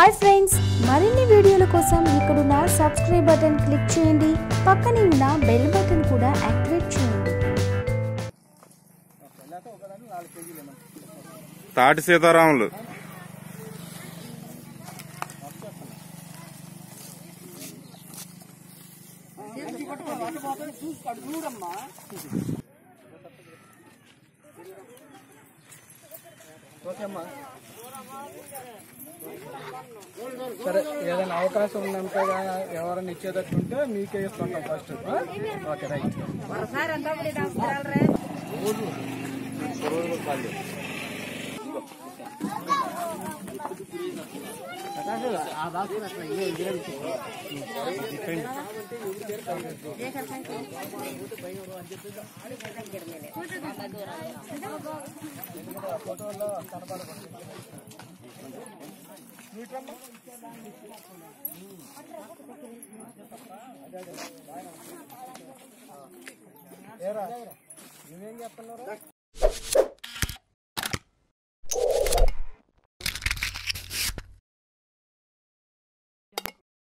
Hi friends, మరిన్ని వీడియోల కోసం ఇక్కడున్న సబ్స్క్రైబ్ బటన్ క్లిక్ చేయండి. పక్కనే ఉన్న బెల్ బటన్ కూడా యాక్టివేట్ చేయండి. తాటి సీతారాములు సరే, ఏదైనా అవకాశం ఉందంటే ఎవరైనా ఇచ్చేటట్టుంటే మీకే ఇస్తున్నాం ఫస్ట్. Okay, right. ఏరా, నువ్వేం చెప్పన్నారా?